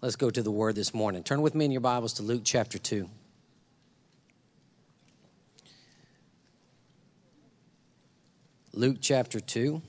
Let's go to the Word this morning. Turn with me in your Bibles to Luke chapter 2. Luke chapter 2.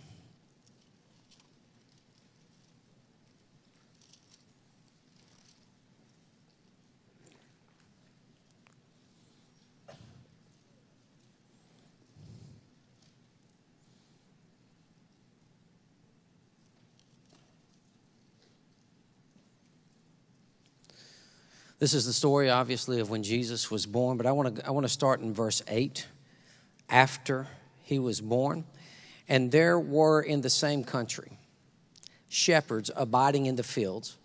This is the story, obviously, of when Jesus was born, but I want to start in verse 8, after he was born. And there were in the same country shepherds abiding in the fields,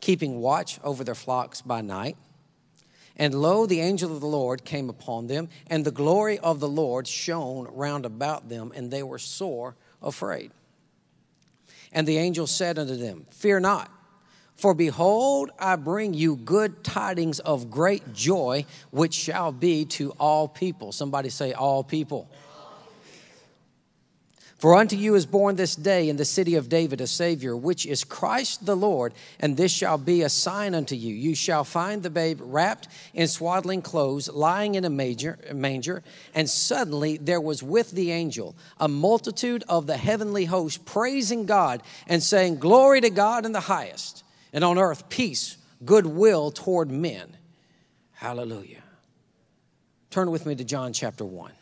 keeping watch over their flocks by night. And lo, the angel of the Lord came upon them, and the glory of the Lord shone round about them, and they were sore afraid. And the angel said unto them, Fear not. For behold, I bring you good tidings of great joy, which shall be to all people. Somebody say, all people. For unto you is born this day in the city of David a Savior, which is Christ the Lord. And this shall be a sign unto you. You shall find the babe wrapped in swaddling clothes, lying in a manger. And suddenly there was with the angel a multitude of the heavenly host, praising God and saying, Glory to God in the highest. And on earth, peace, goodwill toward men. Hallelujah. Turn with me to John chapter 1.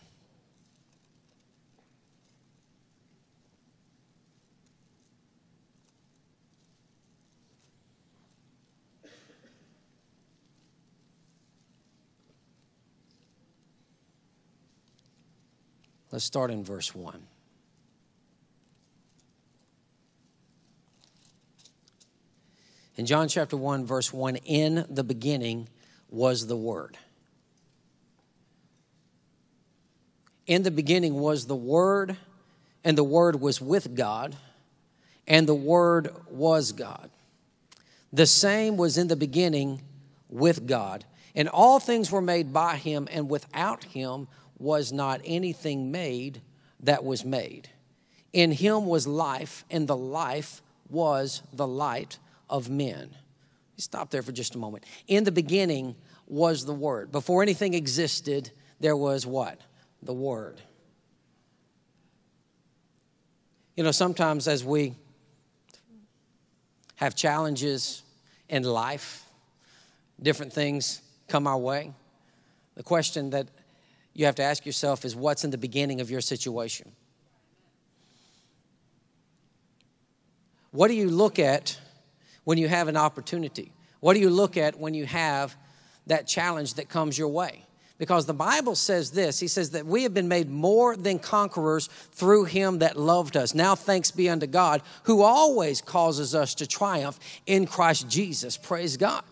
Let's start in verse 1. In John chapter 1, verse 1, in the beginning was the Word. In the beginning was the Word, and the Word was with God, and the Word was God. The same was in the beginning with God. And all things were made by Him, and without Him was not anything made that was made. In Him was life, and the life was the light of men. Stop there for just a moment. In the beginning was the Word. Before anything existed, there was what? The Word. You know, sometimes as we have challenges in life, different things come our way. The question that you have to ask yourself is, what's in the beginning of your situation? What do you look at when you have an opportunity? What do you look at when you have that challenge that comes your way? Because the Bible says this. He says that we have been made more than conquerors through Him that loved us. Now thanks be unto God, who always causes us to triumph in Christ Jesus. Praise God.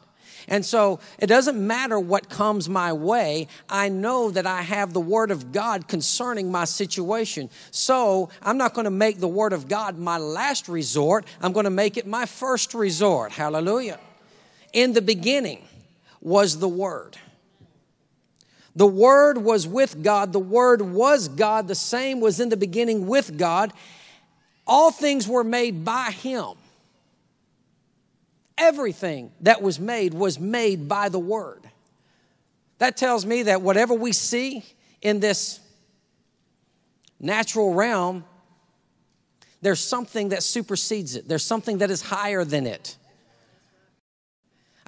And so it doesn't matter what comes my way. I know that I have the Word of God concerning my situation. So I'm not going to make the Word of God my last resort. I'm going to make it my first resort. Hallelujah. In the beginning was the Word. The Word was with God. The Word was God. The same was in the beginning with God. All things were made by Him. Everything that was made by the Word. That tells me that whatever we see in this natural realm, there's something that supersedes it. There's something that is higher than it.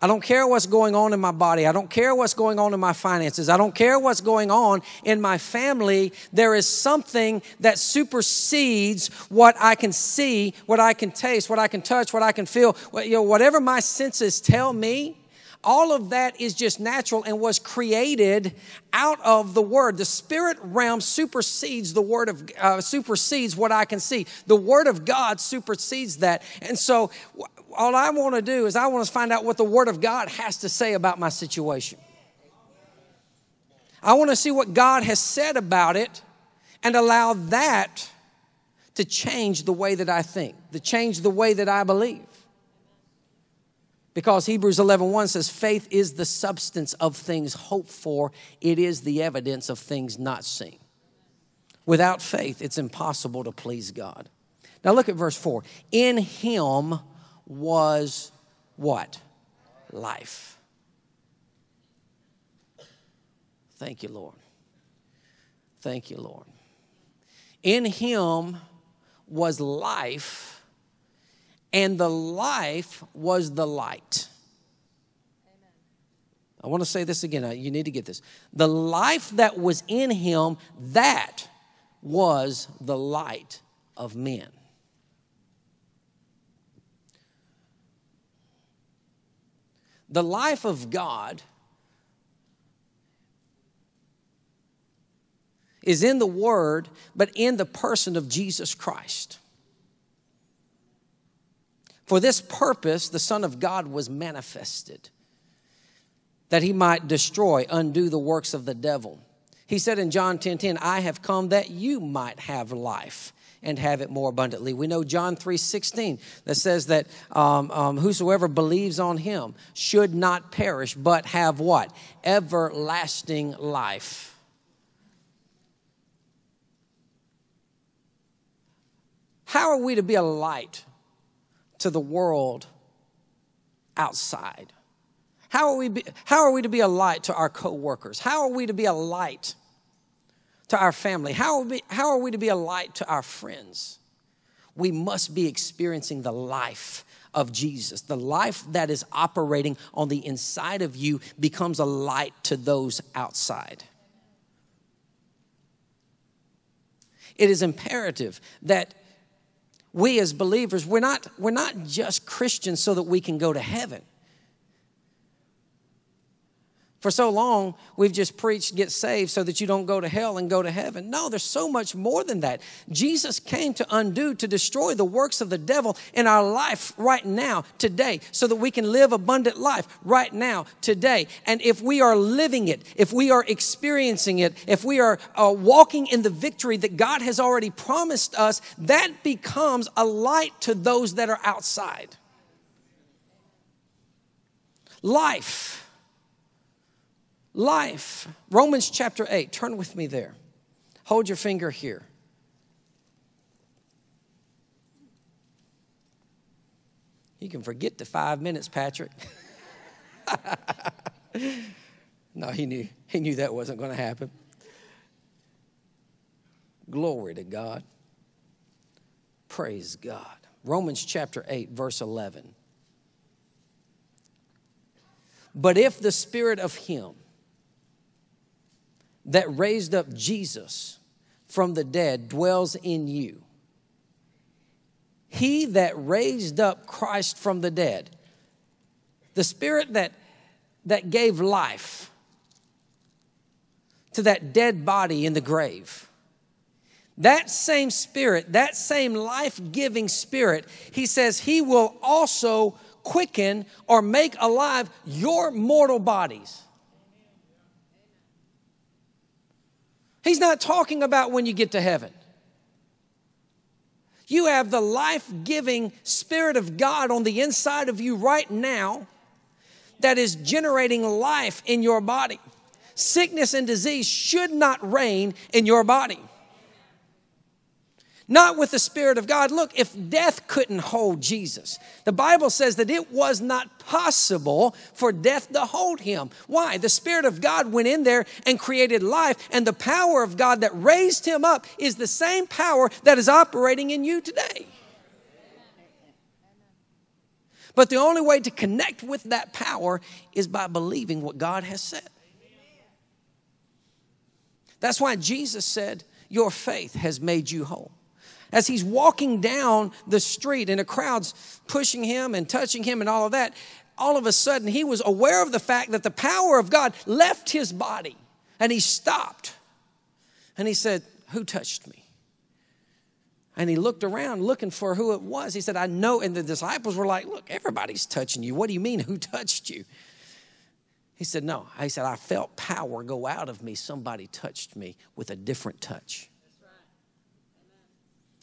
I don't care what's going on in my body. I don't care what's going on in my finances. I don't care what's going on in my family. There is something that supersedes what I can see, what I can taste, what I can touch, what I can feel. You know, whatever my senses tell me, all of that is just natural and was created out of the Word. The spirit realm supersedes the Word of supersedes what I can see. The Word of God supersedes that. And so all I want to do is I want to find out what the Word of God has to say about my situation. I want to see what God has said about it and allow that to change the way that I think, to change the way that I believe. Because Hebrews 11:1 says, faith is the substance of things hoped for. It is the evidence of things not seen. Without faith, it's impossible to please God. Now look at verse 4. In Him was what? life. Thank you, Lord. Thank you, Lord. In him was life, and the life was the light. Amen. I want to say this again. You need to get this. The life that was in him, that was the light of men. The life of God is in the Word, but in the person of Jesus Christ. For this purpose, the Son of God was manifested, that he might destroy, undo the works of the devil. He said in John 10:10, I have come that you might have life and have it more abundantly. We know John 3:16 that says that whosoever believes on him should not perish, but have what? Everlasting life. How are we to be a light to the world outside? How are we to be a light to our coworkers? How are we to be a light to our family? How are we to be a light to our friends? We must be experiencing the life of Jesus. The life that is operating on the inside of you becomes a light to those outside. It is imperative that we as believers, we're not just Christians so that we can go to heaven. For so long, we've just preached, get saved so that you don't go to hell and go to heaven. No, there's so much more than that. Jesus came to undo, to destroy the works of the devil in our life right now, today, so that we can live abundant life right now, today. And if we are living it, if we are experiencing it, if we are walking in the victory that God has already promised us, that becomes a light to those that are outside. Life. Life. Romans chapter 8. Turn with me there. Hold your finger here. You can forget the 5 minutes, Patrick. No, he knew that wasn't going to happen. Glory to God. Praise God. Romans chapter 8, verse 11. But if the Spirit of him that raised up Jesus from the dead dwells in you, he that raised up Christ from the dead, the Spirit that gave life to that dead body in the grave, that same Spirit, that same life-giving Spirit, he says he will also quicken or make alive your mortal bodies. He's not talking about when you get to heaven. You have the life-giving Spirit of God on the inside of you right now that is generating life in your body. Sickness and disease should not reign in your body. Not with the Spirit of God. Look, if death couldn't hold Jesus, the Bible says that it was not possible for death to hold him. Why? The Spirit of God went in there and created life, and the power of God that raised him up is the same power that is operating in you today. But the only way to connect with that power is by believing what God has said. That's why Jesus said, your faith has made you whole. As he's walking down the street and a crowd's pushing him and touching him and all of that, all of a sudden he was aware of the fact that the power of God left his body, and he stopped and he said, who touched me? And he looked around looking for who it was. He said, I know. And the disciples were like, look, everybody's touching you. What do you mean, who touched you? He said, no. He said, I felt power go out of me. Somebody touched me with a different touch.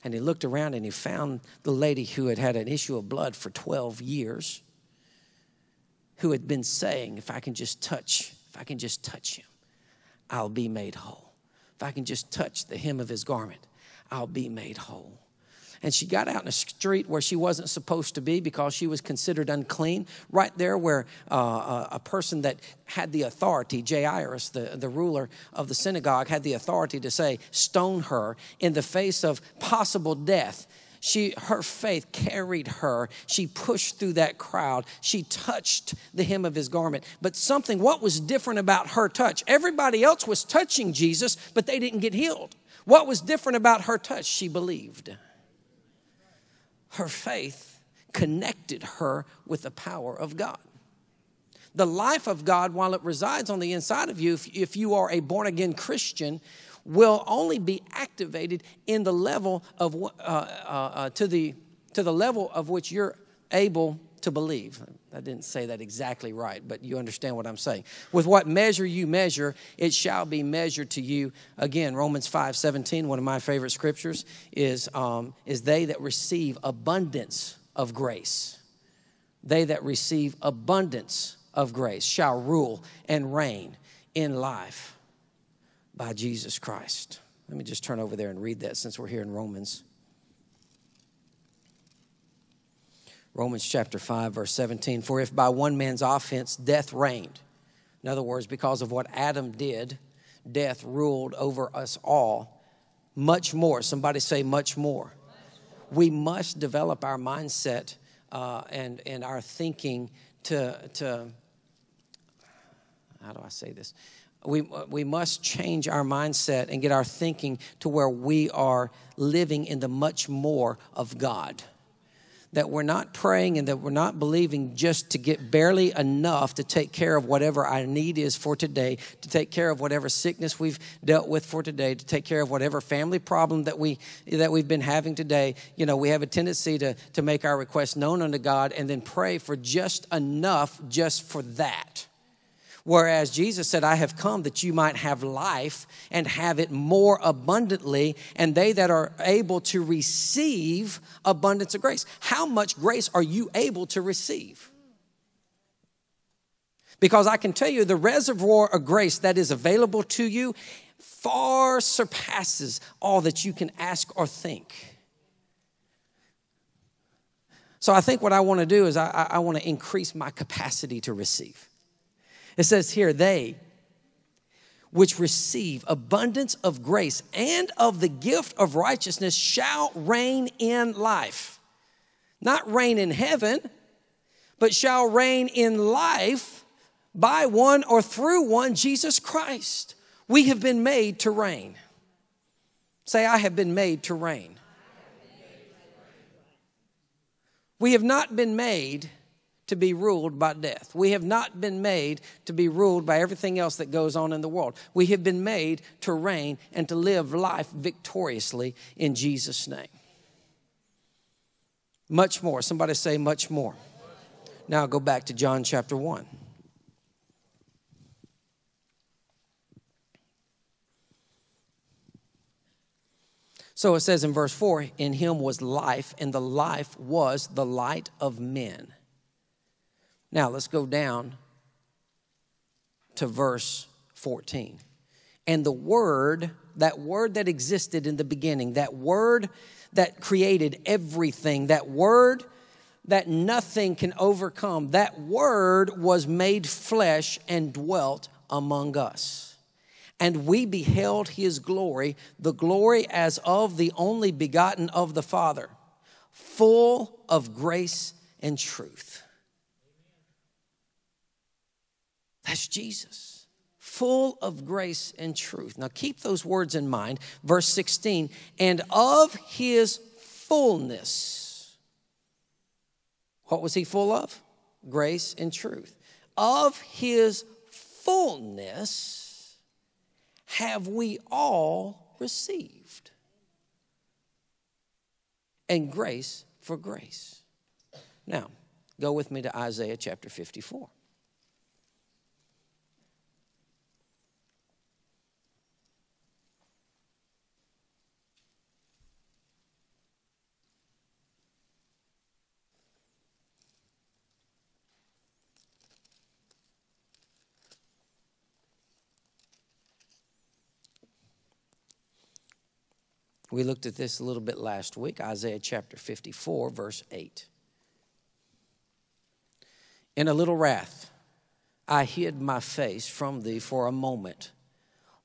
And he looked around and he found the lady who had had an issue of blood for 12 years, who had been saying, if I can just touch him, I'll be made whole. If I can just touch the hem of his garment, I'll be made whole. And she got out in a street where she wasn't supposed to be because she was considered unclean, right there where a person that had the authority, Jairus, the ruler of the synagogue, had the authority to say, stone her in the face of possible death. Her faith carried her. She pushed through that crowd. She touched the hem of his garment. But what was different about her touch? Everybody else was touching Jesus, but they didn't get healed. What was different about her touch? She believed. Her faith connected her with the power of God. The life of God, while it resides on the inside of you, if you are a born-again Christian, will only be activated in the level of to the level of which you're able to believe. I didn't say that exactly right, but you understand what I'm saying. With what measure you measure, it shall be measured to you. Again, Romans 5:17, one of my favorite scriptures, is they that receive abundance of grace. They that receive abundance of grace shall rule and reign in life by Jesus Christ. Let me just turn over there and read that since we're here in Romans. Romans chapter 5, verse 17. For if by one man's offense death reigned, in other words, because of what Adam did, death ruled over us all, much more. Somebody say much more. We must develop our mindset and our thinking to how do I say this? We must change our mindset and get our thinking to where we are living in the much more of God. That we're not praying and that we're not believing just to get barely enough to take care of whatever our need is for today, to take care of whatever sickness we've dealt with for today, to take care of whatever family problem that we've been having today. You know, we have a tendency to make our requests known unto God and then pray for just enough just for that. Whereas Jesus said, I have come that you might have life and have it more abundantly, and they that are able to receive abundance of grace. How much grace are you able to receive? Because I can tell you the reservoir of grace that is available to you far surpasses all that you can ask or think. So I think what I want to do is I want to increase my capacity to receive. It says here, they which receive abundance of grace and of the gift of righteousness shall reign in life. Not reign in heaven, but shall reign in life by one or through one, Jesus Christ. We have been made to reign. Say, I have been made to reign. We have not been made to be ruled by death. We have not been made to be ruled by everything else that goes on in the world. We have been made to reign and to live life victoriously in Jesus' name. Much more. Somebody say much more. Now go back to John chapter 1. So it says in verse 4, in him was life, and the life was the light of men. Now, let's go down to verse 14. And the Word, that Word that existed in the beginning, that Word that created everything, that Word that nothing can overcome, that Word was made flesh and dwelt among us. And we beheld His glory, the glory as of the only begotten of the Father, full of grace and truth. That's Jesus, full of grace and truth. Now keep those words in mind. Verse 16, and of his fullness. What was he full of? Grace and truth. Of his fullness have we all received. And grace for grace. Now, go with me to Isaiah chapter 54. We looked at this a little bit last week, Isaiah chapter 54, verse 8. In a little wrath, I hid my face from thee for a moment,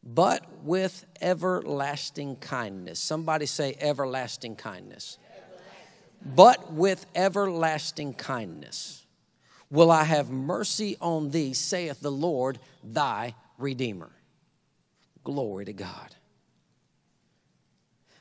but with everlasting kindness. Somebody say everlasting kindness. Everlasting. But with everlasting kindness will I have mercy on thee, saith the Lord, thy Redeemer. Glory to God.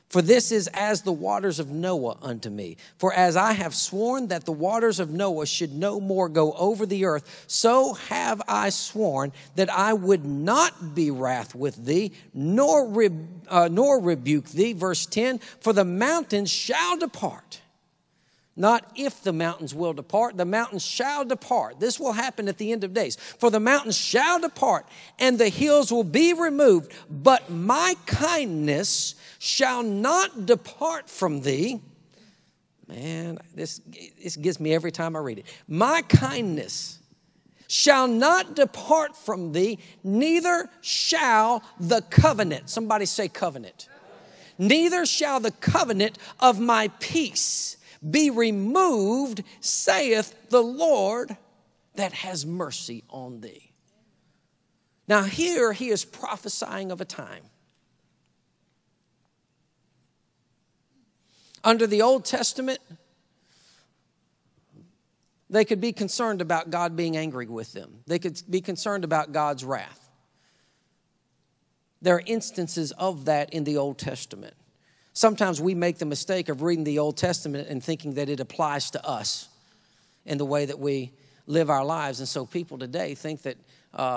For this is as the waters of Noah unto me. For as I have sworn that the waters of Noah should no more go over the earth, so have I sworn that I would not be wrath with thee, nor rebuke thee. Verse 10, for the mountains shall depart. Not if the mountains will depart, the mountains shall depart. This will happen at the end of days. For the mountains shall depart, and the hills will be removed. But my kindness shall not depart from thee. Man, this gets me every time I read it. My kindness shall not depart from thee, neither shall the covenant. Somebody say covenant. Neither shall the covenant of my peace be removed, saith the Lord that has mercy on thee. Now here he is prophesying of a time. Under the Old Testament, they could be concerned about God being angry with them. They could be concerned about God's wrath. There are instances of that in the Old Testament. Sometimes we make the mistake of reading the Old Testament and thinking that it applies to us in the way that we live our lives. And so people today think that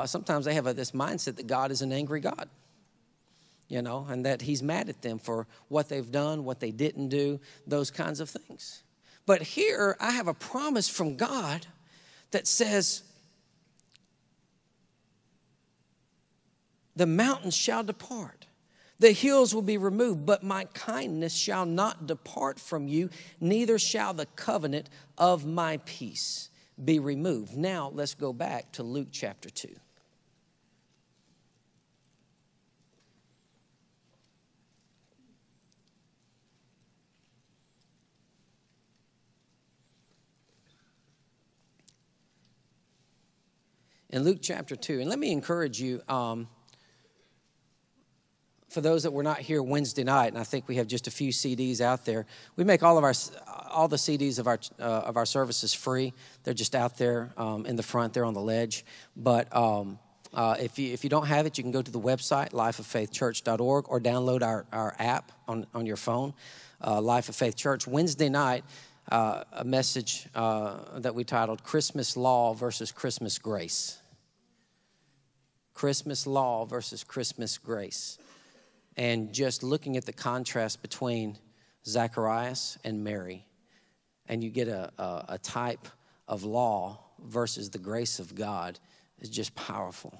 sometimes they have this mindset that God is an angry God, you know, and that he's mad at them for what they've done, what they didn't do, those kinds of things. But here I have a promise from God that says, the mountains shall depart. The hills will be removed, but my kindness shall not depart from you, neither shall the covenant of my peace be removed. Now, let's go back to Luke chapter 2. In Luke chapter 2, and let me encourage you, for those that were not here Wednesday night, and I think we have just a few CDs out there. We make all the CDs of our services free. They're just out there in the front. They're on the ledge. But if you don't have it, you can go to the website, lifeoffaithchurch.org, or download our app on your phone, Life of Faith Church. Wednesday night, a message that we titled Christmas Law versus Christmas Grace. Christmas Law versus Christmas Grace. And just looking at the contrast between Zacharias and Mary, and you get a type of law versus the grace of God, is just powerful.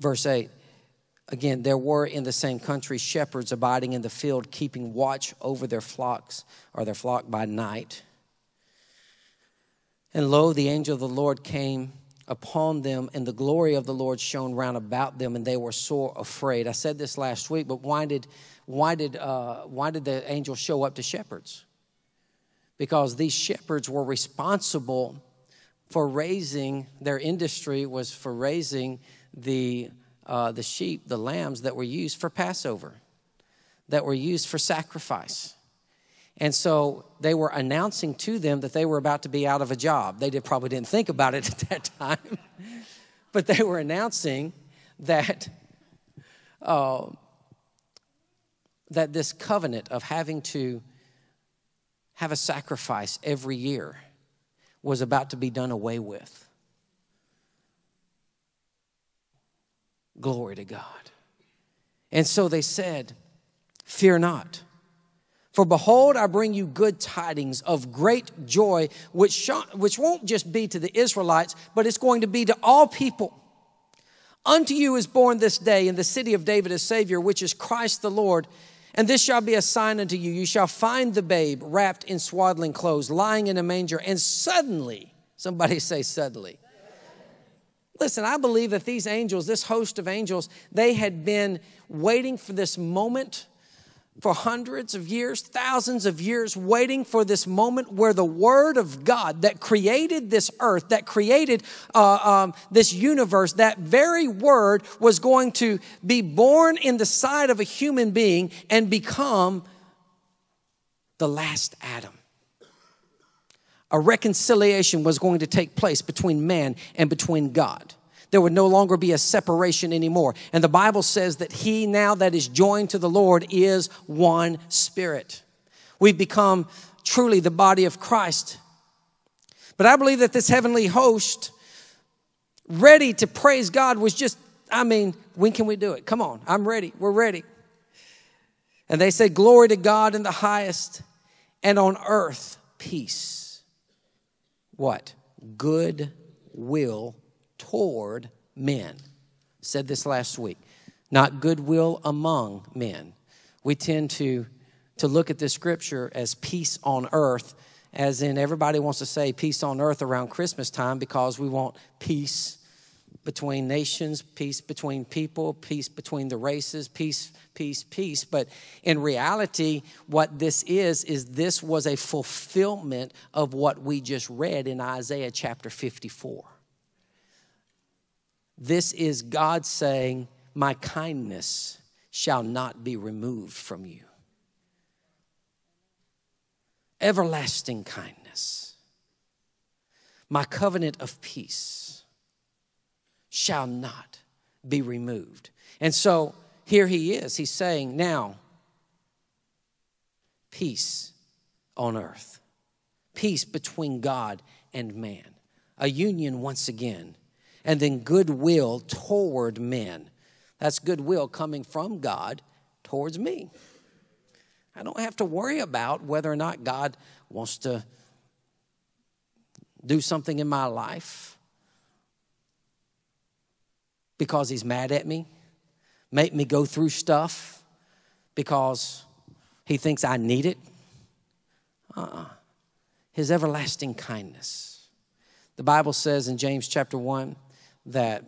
Verse 8, again, there were in the same country shepherds abiding in the field, keeping watch over their flocks or their flock by night. And lo, the angel of the Lord came upon them, and the glory of the Lord shone round about them, and they were sore afraid. I said this last week, but why did the angel show up to shepherds? Because these shepherds were responsible for raising, their industry was for raising the sheep, the lambs that were used for Passover, that were used for sacrifice. And so they were announcing to them that they were about to be out of a job. They probably didn't think about it at that time. But they were announcing that this covenant of having to have a sacrifice every year was about to be done away with. Glory to God. And so they said, fear not. For behold, I bring you good tidings of great joy, which won't just be to the Israelites, but it's going to be to all people. Unto you is born this day in the city of David a Savior, which is Christ the Lord. And this shall be a sign unto you. You shall find the babe wrapped in swaddling clothes, lying in a manger. And suddenly, somebody say suddenly. Listen, I believe that these angels, this host of angels, they had been waiting for this moment for hundreds of years, thousands of years, waiting for this moment where the Word of God that created this earth, that created this universe, that very Word was going to be born in the side of a human being and become the last Adam. A reconciliation was going to take place between man and between God. There would no longer be a separation anymore. And the Bible says that he now that is joined to the Lord is one spirit. We've become truly the body of Christ. But I believe that this heavenly host, ready to praise God, was just, I mean, when can we do it? Come on, I'm ready. We're ready. And they said, glory to God in the highest, and on earth, peace. What? Good will toward men. Said this last week. Not goodwill among men. We tend to look at this scripture as peace on earth, as in everybody wants to say peace on earth around Christmas time because we want peace between nations, peace between people, peace between the races, peace, peace, peace. But in reality, what this is this was a fulfillment of what we just read in Isaiah chapter 54. This is God saying, my kindness shall not be removed from you. Everlasting kindness. My covenant of peace shall not be removed. And so here he is. He's saying now, peace on earth. Peace between God and man. A union once again. And then goodwill toward men. That's goodwill coming from God towards me. I don't have to worry about whether or not God wants to do something in my life because he's mad at me, make me go through stuff because he thinks I need it. His everlasting kindness. The Bible says in James chapter 1, that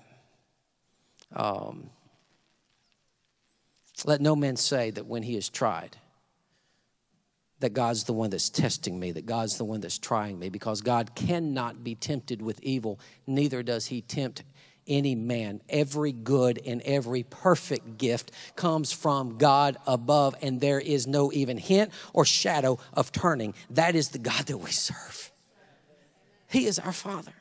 let no man say that when he is tried, that God's the one that's testing me, that God's the one that's trying me, because God cannot be tempted with evil, neither does he tempt any man. Every good and every perfect gift comes from God above, and there is no even hint or shadow of turning. That is the God that we serve. He is our Father.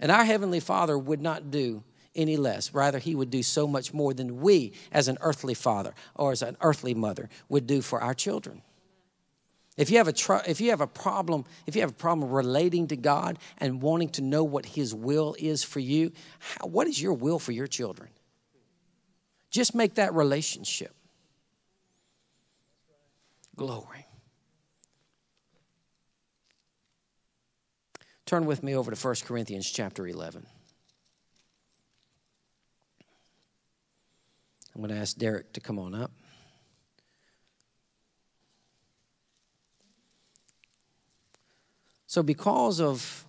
And our Heavenly Father would not do any less. Rather, he would do so much more than we as an earthly father or as an earthly mother would do for our children. If you have a problem relating to God and wanting to know what his will is for you, what is your will for your children? Just make that relationship. Glory. Turn with me over to 1 Corinthians chapter 11. I'm going to ask Derek to come on up. So because of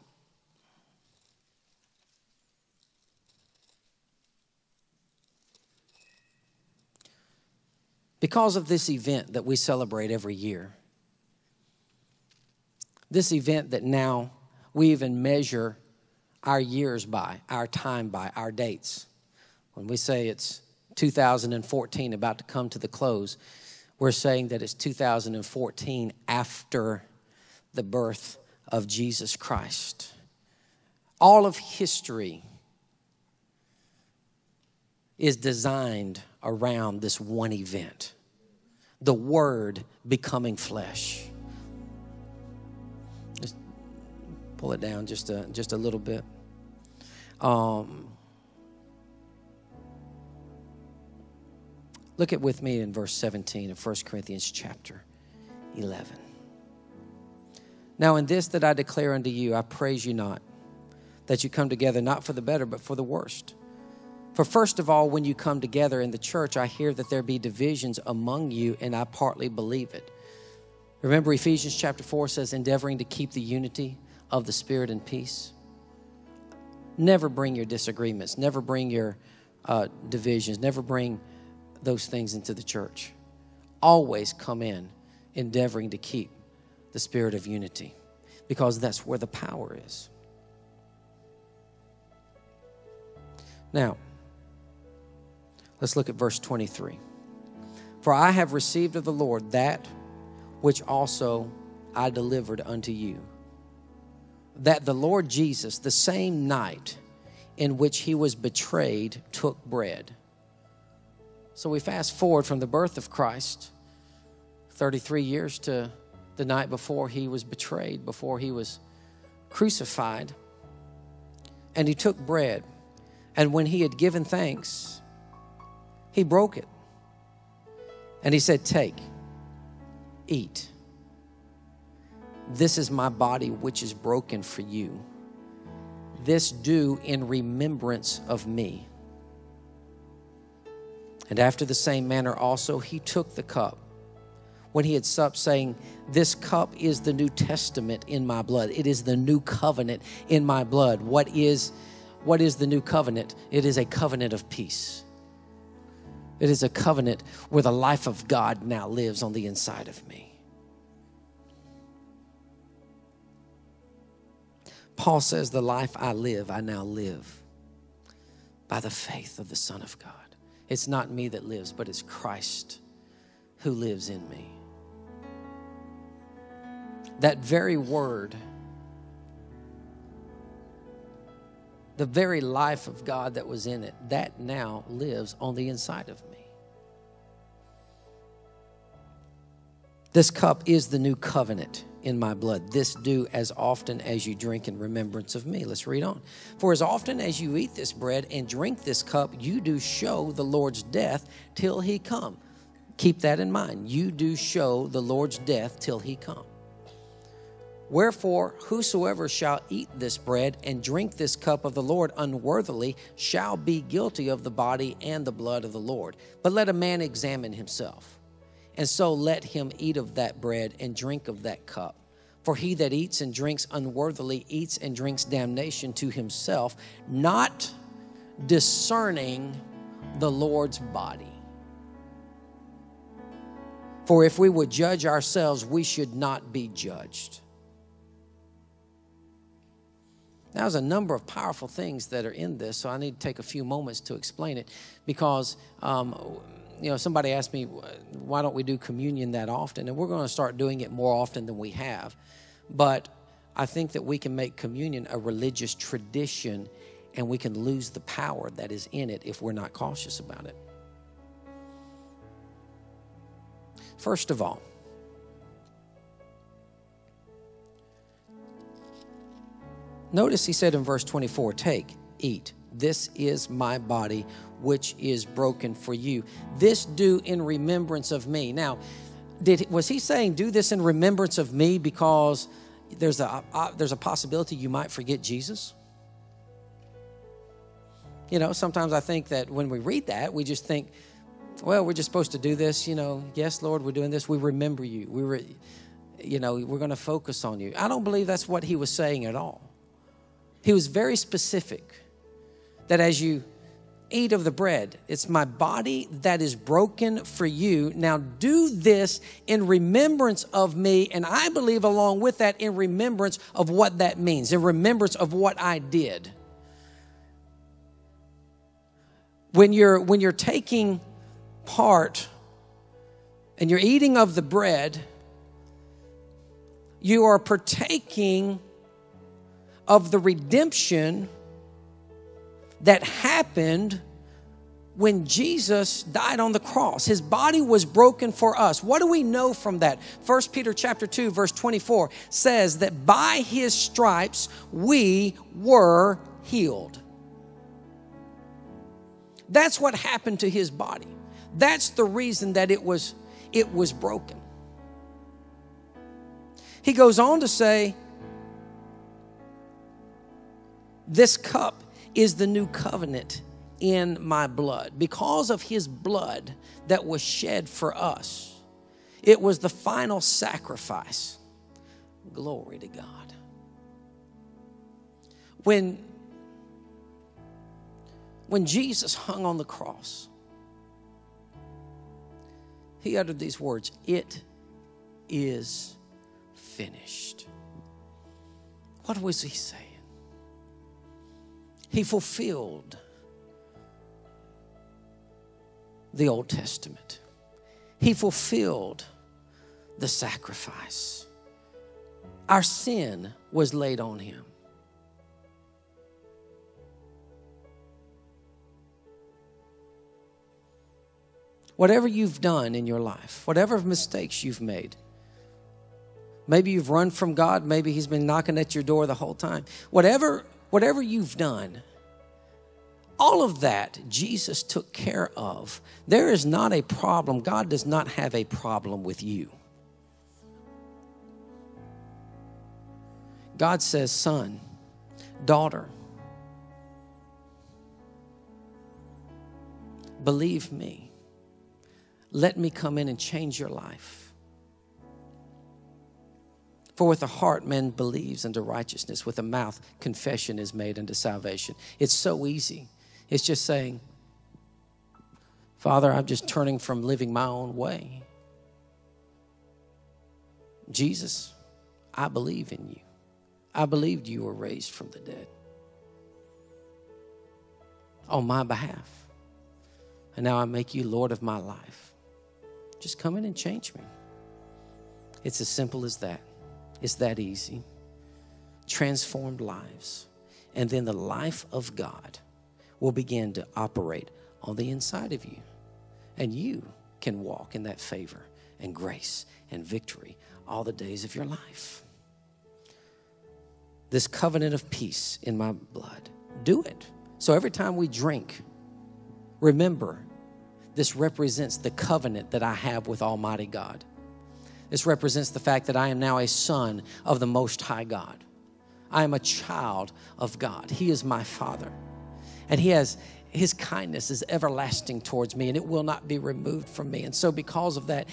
this event that we celebrate every year, this event that now we even measure our years by, our time by, our dates. When we say it's 2014 about to come to the close, we're saying that it's 2014 after the birth of Jesus Christ. All of history is designed around this one event, the Word becoming flesh. Pull it down just a little bit. Look at with me in verse 17 of 1 Corinthians chapter 11. Now in this that I declare unto you, I praise you not, that you come together not for the better, but for the worst. For first of all, when you come together in the church, I hear that there be divisions among you, and I partly believe it. Remember Ephesians chapter 4 says, endeavoring to keep the unity of the Spirit and peace. Never bring your disagreements. Never bring your divisions. Never bring those things into the church. Always come in endeavoring to keep the spirit of unity, because that's where the power is. Now, let's look at verse 23. For I have received of the Lord that which also I delivered unto you, that the Lord Jesus, the same night in which he was betrayed, took bread. So we fast forward from the birth of Christ, 33 years to the night before he was betrayed, before he was crucified. And he took bread, and when he had given thanks, he broke it. And he said, take, eat. This is my body, which is broken for you. This do in remembrance of me. And after the same manner also, he took the cup when he had supped, saying, this cup is the New Testament in my blood. It is the new covenant in my blood. What is the new covenant? It is a covenant of peace. It is a covenant where the life of God now lives on the inside of me. Paul says, the life I live, I now live by the faith of the Son of God. It's not me that lives, but it's Christ who lives in me. That very word, the very life of God that was in it, that now lives on the inside of me. This cup is the new covenant in my blood. This do as often as you drink in remembrance of me. Let's read on. For as often as you eat this bread and drink this cup, you do show the Lord's death till he come. Keep that in mind. You do show the Lord's death till he come. Wherefore, whosoever shall eat this bread and drink this cup of the Lord unworthily shall be guilty of the body and the blood of the Lord. But let a man examine himself, and so let him eat of that bread and drink of that cup. For he that eats and drinks unworthily eats and drinks damnation to himself, not discerning the Lord's body. For if we would judge ourselves, we should not be judged. Now, there's a number of powerful things that are in this, so I need to take a few moments to explain it, because you know, somebody asked me, why don't we do communion that often? And we're going to start doing it more often than we have. But I think that we can make communion a religious tradition, and we can lose the power that is in it if we're not cautious about it. First of all, notice he said in verse 24, take, eat. This is my body, which is broken for you. This do in remembrance of me. Now, was he saying do this in remembrance of me because there's a possibility you might forget Jesus? You know, sometimes I think that when we read that, we just think, well, we're just supposed to do this. You know, yes, Lord, we're doing this. We remember you. You know, we're going to focus on you. I don't believe that's what he was saying at all. He was very specific that as you eat of the bread, it's my body that is broken for you. Now do this in remembrance of me. And I believe along with that, in remembrance of what that means, in remembrance of what I did. When you're taking part and you're eating of the bread, you are partaking of the redemption that happened when Jesus died on the cross. His body was broken for us. What do we know from that? 1 Peter chapter 2, verse 24 says that by his stripes we were healed. That's what happened to his body. That's the reason that it was broken. He goes on to say, this cup is the new covenant in my blood. Because of his blood that was shed for us, it was the final sacrifice. Glory to God. When When Jesus hung on the cross, he uttered these words, "It is finished." What was he saying? He fulfilled the Old Testament. He fulfilled the sacrifice. Our sin was laid on him. Whatever you've done in your life, whatever mistakes you've made, maybe you've run from God, maybe he's been knocking at your door the whole time. Whatever you've done, all of that Jesus took care of. There is not a problem. God does not have a problem with you. God says, son, daughter, believe me. Let me come in and change your life. For with the heart man believes unto righteousness, with the mouth confession is made unto salvation. It's so easy. It's just saying, Father, I'm just turning from living my own way. Jesus, I believe in you. I believed you were raised from the dead on my behalf. And now I make you Lord of my life. Just come in and change me. It's as simple as that. It's that easy. Transformed lives. And then the life of God will begin to operate on the inside of you. And you can walk in that favor and grace and victory all the days of your life. This covenant of peace in my blood. Do it. So every time we drink, remember, this represents the covenant that I have with Almighty God. This represents the fact that I am now a son of the Most High God. I am a child of God. He is my Father. And his kindness is everlasting towards me, and it will not be removed from me. And so because of that,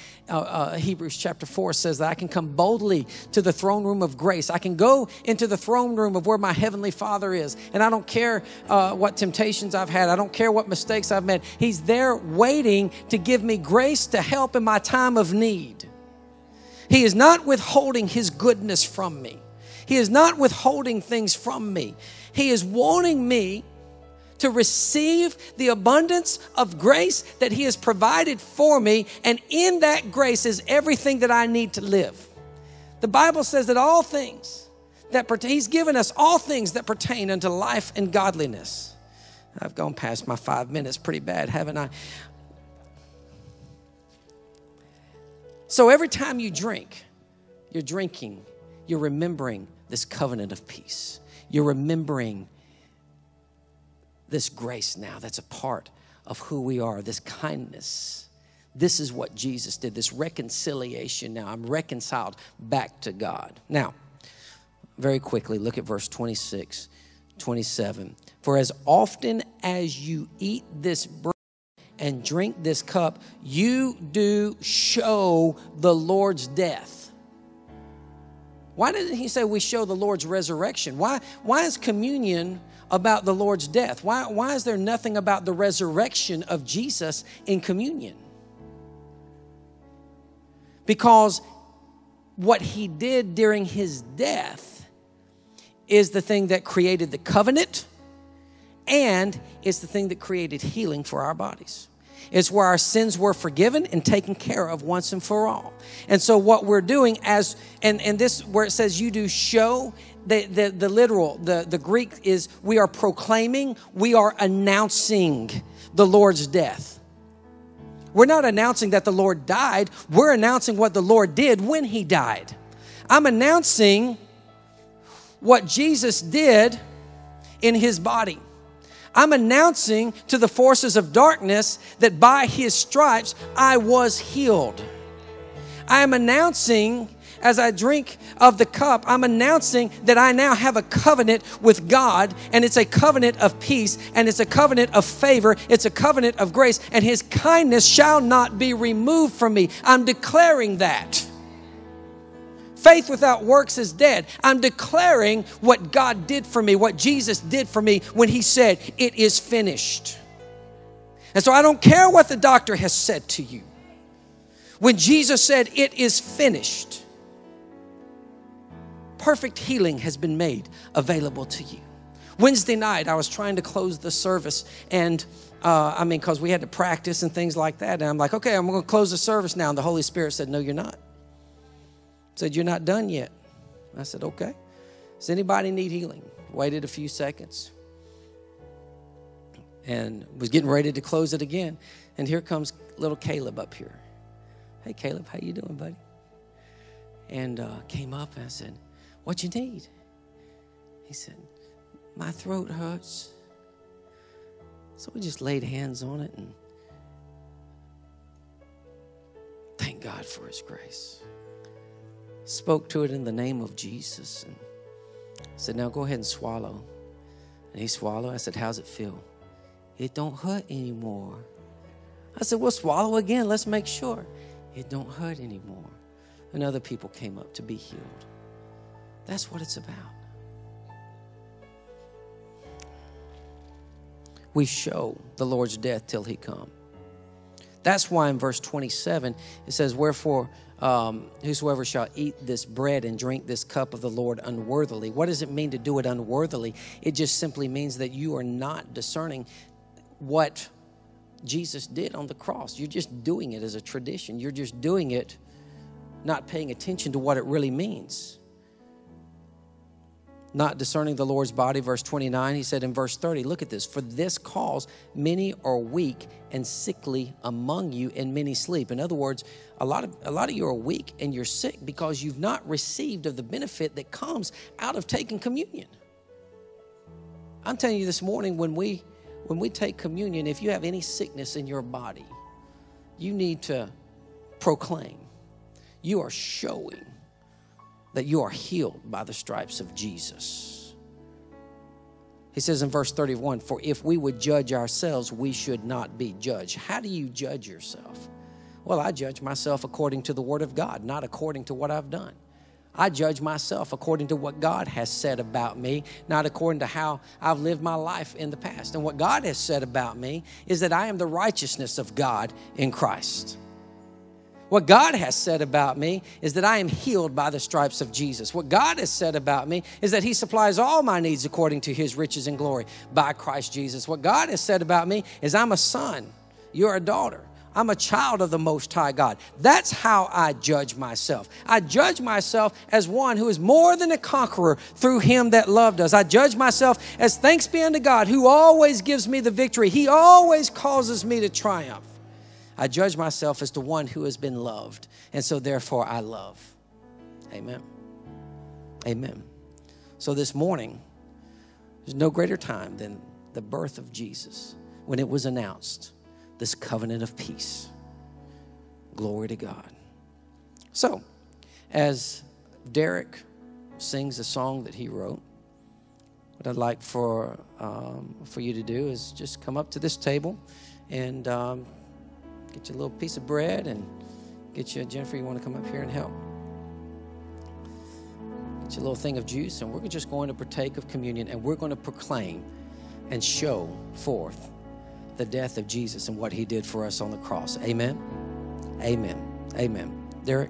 Hebrews chapter 4 says that I can come boldly to the throne room of grace. I can go into the throne room of where my heavenly Father is. And I don't care what temptations I've had. I don't care what mistakes I've made. He's there waiting to give me grace to help in my time of need. He is not withholding his goodness from me. He is not withholding things from me. He is wanting me to receive the abundance of grace that he has provided for me. And in that grace is everything that I need to live. The Bible says that all things that pertain, he's given us all things that pertain unto life and godliness. I've gone past my 5 minutes pretty bad, haven't I? So every time you drink, you're drinking, you're remembering this covenant of peace. You're remembering this grace now that's a part of who we are, this kindness. This is what Jesus did, this reconciliation now. I'm reconciled back to God. Now, very quickly, look at verse 26, 27. For as often as you eat this bread and drink this cup, you do show the Lord's death. Why didn't he say we show the Lord's resurrection? Why is communion about the Lord's death? Why is there nothing about the resurrection of Jesus in communion? Because what he did during his death is the thing that created the covenant, and it's the thing that created healing for our bodies. It's where our sins were forgiven and taken care of once and for all. And so what we're doing as, and this where it says you do show, the literal, the Greek is we are proclaiming, we are announcing the Lord's death. We're not announcing that the Lord died. We're announcing what the Lord did when he died. I'm announcing what Jesus did in his body. I'm announcing to the forces of darkness that by his stripes I was healed. I am announcing, as I drink of the cup, I'm announcing that I now have a covenant with God, and it's a covenant of peace, and it's a covenant of favor, it's a covenant of grace, and his kindness shall not be removed from me. I'm declaring that. Faith without works is dead. I'm declaring what God did for me, what Jesus did for me when he said, it is finished. And so I don't care what the doctor has said to you. When Jesus said, it is finished, perfect healing has been made available to you. Wednesday night, I was trying to close the service, and because we had to practice and things like that. And I'm like, okay, I'm going to close the service now. And the Holy Spirit said, no, you're not. He said, you're not done yet. I said, okay. Does anybody need healing? Waited a few seconds and was getting ready to close it again. And here comes little Caleb up here. Hey, Caleb, how you doing, buddy? And came up and I said, what you need? He said, my throat hurts. So we just laid hands on it and thank God for his grace. Spoke to it in the name of Jesus and said, now go ahead and swallow. And he swallowed. I said, how's it feel? It don't hurt anymore. I said, well, swallow again. Let's make sure. It don't hurt anymore. And other people came up to be healed. That's what it's about. We show the Lord's death till he come. That's why in verse 27, it says, wherefore, whosoever shall eat this bread and drink this cup of the Lord unworthily. What does it mean to do it unworthily? It just simply means that you are not discerning what Jesus did on the cross. You're just doing it as a tradition. You're just doing it, not paying attention to what it really means. Not discerning the Lord's body, verse 29, he said in verse 30, look at this. For this cause many are weak and sickly among you, and many sleep. In other words, a lot of you are weak and you're sick because you've not received of the benefit that comes out of taking communion. I'm telling you this morning, when we take communion, if you have any sickness in your body, you need to proclaim. You are showing that you are healed by the stripes of Jesus. He says in verse 31, for if we would judge ourselves, we should not be judged. How do you judge yourself? Well, I judge myself according to the word of God, not according to what I've done. I judge myself according to what God has said about me, not according to how I've lived my life in the past. And what God has said about me is that I am the righteousness of God in Christ. What God has said about me is that I am healed by the stripes of Jesus. What God has said about me is that he supplies all my needs according to his riches and glory by Christ Jesus. What God has said about me is I'm a son, you're a daughter. I'm a child of the Most High God. That's how I judge myself. I judge myself as one who is more than a conqueror through him that loved us. I judge myself as thanks be unto God who always gives me the victory. He always causes me to triumph. I judge myself as the one who has been loved, and so therefore I love. Amen. Amen. So this morning, there's no greater time than the birth of Jesus when it was announced, this covenant of peace. Glory to God. So, as Derek sings a song that he wrote, what I'd like for you to do is just come up to this table and get you a little piece of bread and get you, Jennifer, you want to come up here and help? Get you a little thing of juice, and we're just going to partake of communion, and we're going to proclaim and show forth the death of Jesus and what he did for us on the cross. Amen? Amen. Amen. Derek?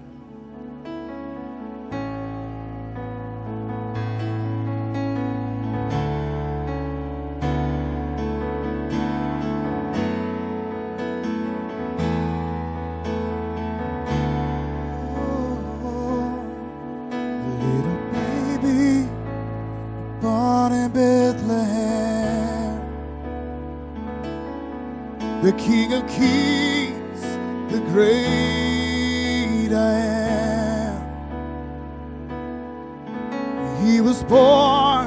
The King of Kings, the great I am. He was born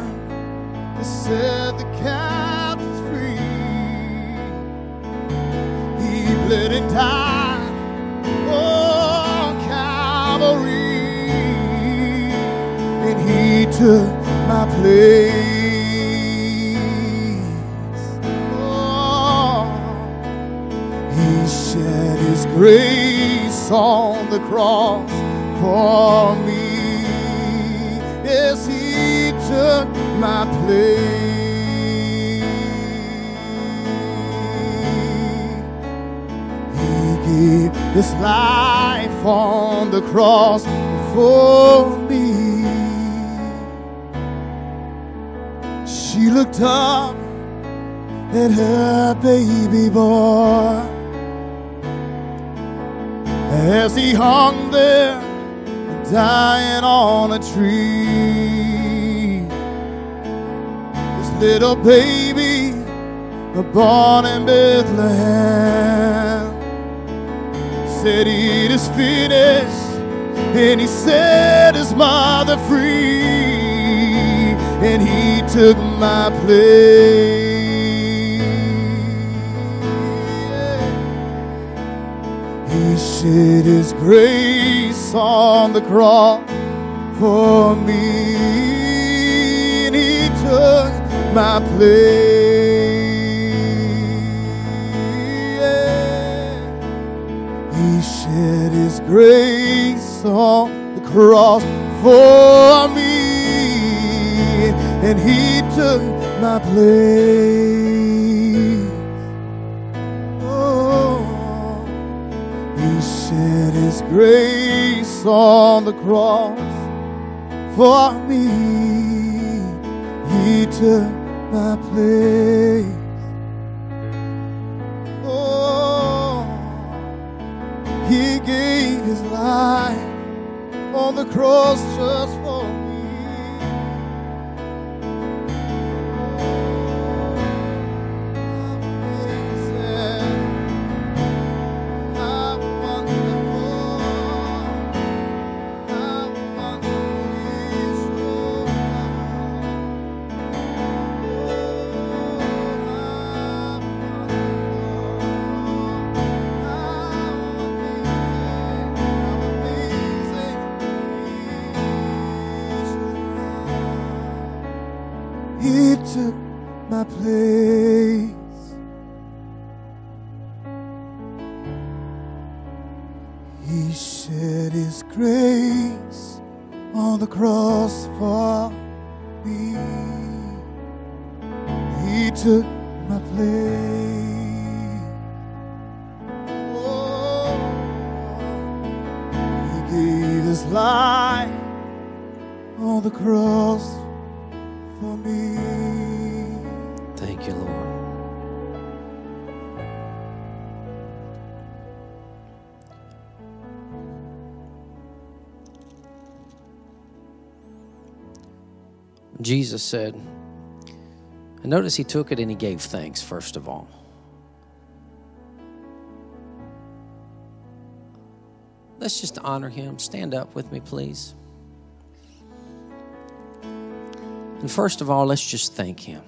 to set the captives free. He bled and died on Calvary, and he took my place. Grace on the cross for me. took my place. He gave his life on the cross for me. She looked up at her baby boy as he hung there dying on a tree. This little baby born in Bethlehem said, "It is finished," and he set his mother free, and he took my place. He shed his grace on the cross for me, and he took my place. He shed his grace on the cross for me, and he took my place. Shed his grace on the cross for me. He took my place. Oh, he gave his life on the cross just for Jesus said, and notice he took it and he gave thanks first of all. Let's just honor him. Stand up with me, please. And first of all, let's just thank him.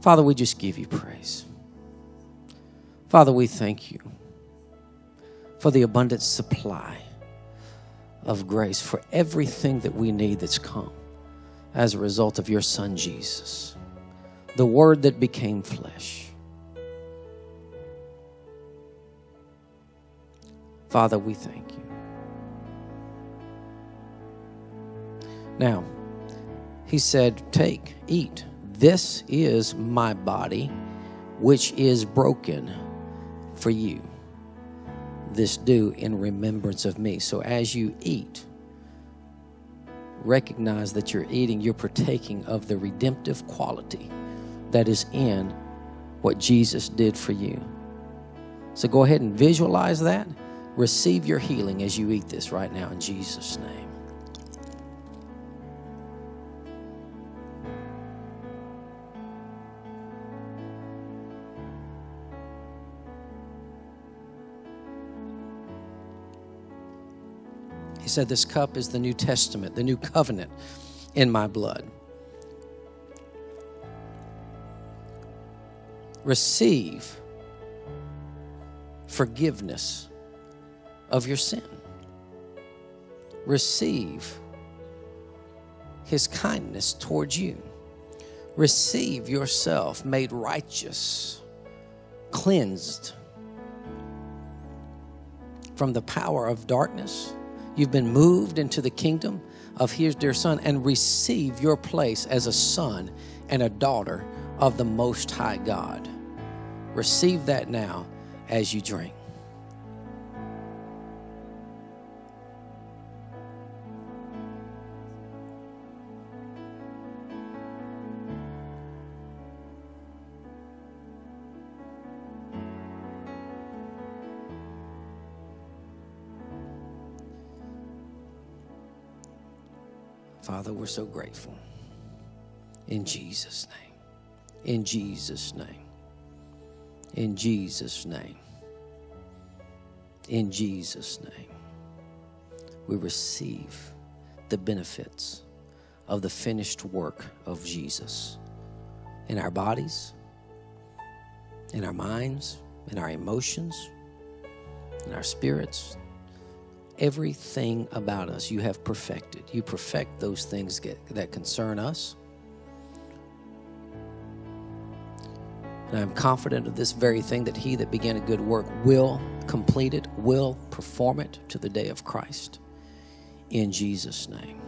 Father, we just give you praise. Father, we thank you for the abundant supply of grace, for everything that we need that's come as a result of your son, Jesus, the word that became flesh. Father, we thank you. Now, he said, "Take, eat. This is my body, which is broken for you. This do in remembrance of me." So as you eat, recognize that you're eating, you're partaking of the redemptive quality that is in what Jesus did for you. So go ahead and visualize that. Receive your healing as you eat this right now in Jesus' name. He said, "This cup is the New Testament, the new covenant in my blood. Receive forgiveness of your sin. Receive his kindness towards you. Receive yourself made righteous, cleansed from the power of darkness. You've been moved into the kingdom of his dear son and receive your place as a son and a daughter of the Most High God. Receive that now as you drink. Father, we're so grateful. In Jesus' name. In Jesus' name. In Jesus' name. In Jesus' name. We receive the benefits of the finished work of Jesus in our bodies, in our minds, in our emotions, in our spirits. Everything about us you have perfected. You perfect those things that concern us. And I'm confident of this very thing, that he that began a good work will complete it, will perform it to the day of Christ. In Jesus' name.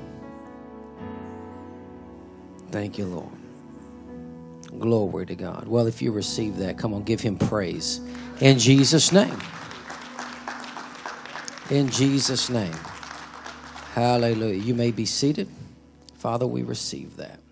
Thank you, Lord. Glory to God. Well, if you receive that, come on, give him praise. In Jesus' name. In Jesus' name. Hallelujah. You may be seated. Father, we receive that.